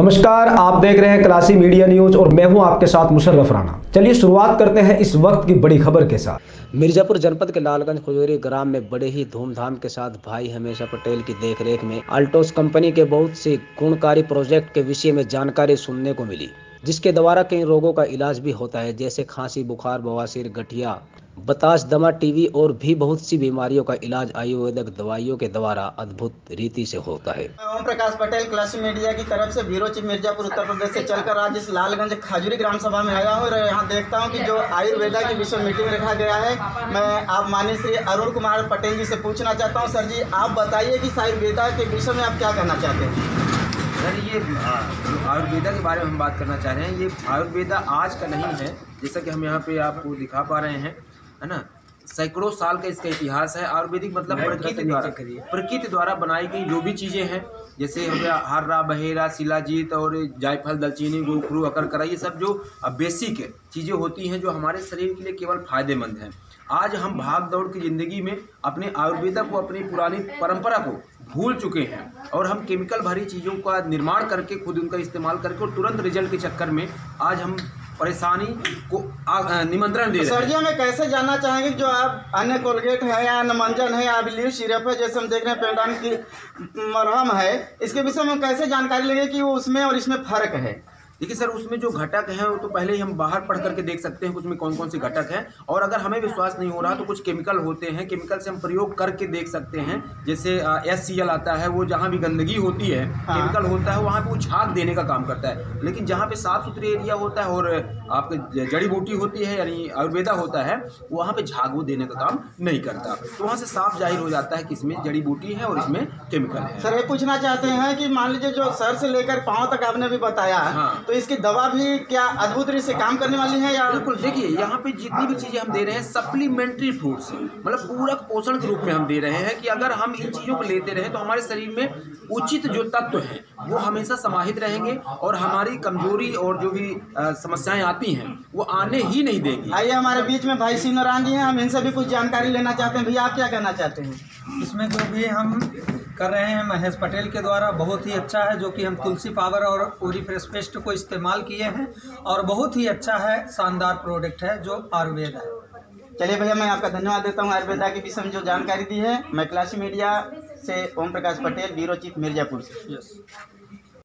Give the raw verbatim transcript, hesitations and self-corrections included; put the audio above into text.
नमस्कार, आप देख रहे हैं क्लासिक मीडिया न्यूज और मैं हूं आपके साथ मुशर्रफ राणा। चलिए शुरुआत करते हैं इस वक्त की बड़ी खबर के साथ। मिर्जापुर जनपद के लालगंज खुजोरी ग्राम में बड़े ही धूमधाम के साथ भाई हमेशा पटेल की देखरेख में अल्टोस कंपनी के बहुत से गुणकारी प्रोजेक्ट के विषय में जानकारी सुनने को मिली, जिसके द्वारा कई रोगों का इलाज भी होता है, जैसे खांसी, बुखार, बवासीर, गठिया, बताश, दमा, टीवी और भी बहुत सी बीमारियों का इलाज आयुर्वेदिक दवाइयों के द्वारा अद्भुत रीति से होता है। ओम प्रकाश पटेल, क्लासिक मीडिया की तरफ से ब्यूरो चीफ मिर्जापुर उत्तर प्रदेश से चलकर आज इस लालगंज खाजुरी ग्राम सभा में आया हूँ और यहाँ देखता हूँ कि जो आयुर्वेदा की विश्व मीटिंग रखा गया है। मैं आप माननीय श्री अरुण कुमार पटेल जी से पूछना चाहता हूँ, सर जी आप बताइए कि आयुर्वेदा के विषय में आप क्या कहना चाहते हैं। सर, ये आयुर्वेदा के बारे में हम बात करना चाह रहे हैं। ये आयुर्वेदा आज का नहीं है, जैसा कि हम यहाँ पे आपको दिखा पा रहे हैं, है ना, सैकड़ों साल का इसका इतिहास है। आयुर्वेदिक मतलब प्रकृति द्वारा प्रकृति द्वारा बनाई गई जो भी चीज़ें हैं, जैसे हो गया हर्रा, बहेरा, शिलाजीत और जायफल, दालचीनी, गोखरू, अकरकरा, ये सब जो बेसिक चीज़ें होती हैं जो हमारे शरीर के लिए केवल फायदेमंद हैं। आज हम भाग दौड़ की ज़िंदगी में अपने आयुर्वेदा को, अपनी पुरानी परंपरा को भूल चुके हैं और हम केमिकल भरी चीज़ों का निर्माण करके, खुद उनका इस्तेमाल करके और तुरंत रिजल्ट के चक्कर में आज हम परेशानी को निमंत्रण दे। सर जी, हमें कैसे जानना चाहेंगे जो आप अन्य कोलगेट है या नमंजन है या अभिलीफ सिरप है, जैसे हम देख रहे हैं पेंडान की मरहम है, इसके विषय में हम कैसे जानकारी लेंगे कि वो उसमें और इसमें फ़र्क है। देखिए सर, उसमें जो घटक हैं वो तो पहले ही हम बाहर पढ़ करके देख सकते हैं उसमें कौन कौन से घटक हैं, और अगर हमें विश्वास नहीं हो रहा तो कुछ केमिकल होते हैं, केमिकल से हम प्रयोग करके देख सकते हैं। जैसे एस सी एल आता है, वो जहाँ भी गंदगी होती है केमिकल होता है वहाँ पे वो झाग देने का काम करता है, लेकिन जहाँ पे साफ सुथरे एरिया होता है और आपके जड़ी बूटी होती है यानी आयुर्वेदा होता है, वहाँ पर झाग वो देने का काम नहीं करता, तो वहाँ से साफ जाहिर हो जाता है कि इसमें जड़ी बूटी है और इसमें केमिकल है। सर, ये पूछना चाहते हैं कि मान लीजिए जो सर से लेकर पाँव तक आपने भी बताया, तो इसकी दवा भी क्या अद्भुत रीति से काम करने वाली है या। बिल्कुल, देखिए यहाँ पे जितनी भी चीज़ें हम दे रहे हैं सप्लीमेंट्री फ्रूट्स, मतलब पूरक पोषण के रूप में हम दे रहे हैं कि अगर हम इन चीज़ों को लेते रहे तो हमारे शरीर में उचित जो तत्व हैं वो हमेशा समाहित रहेंगे और हमारी कमजोरी और जो भी समस्याएं आती हैं वो आने ही नहीं देंगी। आइए, हमारे बीच में भाई श्री नारायण जी हैं, हम इनसे भी कुछ जानकारी लेना चाहते हैं। भैया, आप क्या कहना चाहते हैं। इसमें जो भी हम कर रहे हैं महेश पटेल के द्वारा बहुत ही अच्छा है, जो कि हम तुलसी पावर और ओरी फ्रेश पेस्ट को इस्तेमाल किए हैं और बहुत ही अच्छा है, शानदार प्रोडक्ट है जो आयुर्वेद है। चलिए भैया, मैं आपका धन्यवाद देता हूँ आयुर्वेदा के विषय में जो जानकारी दी है। मैं क्लासिक मीडिया से ओम प्रकाश पटेल, ब्यूरो चीफ मिर्जापुर से।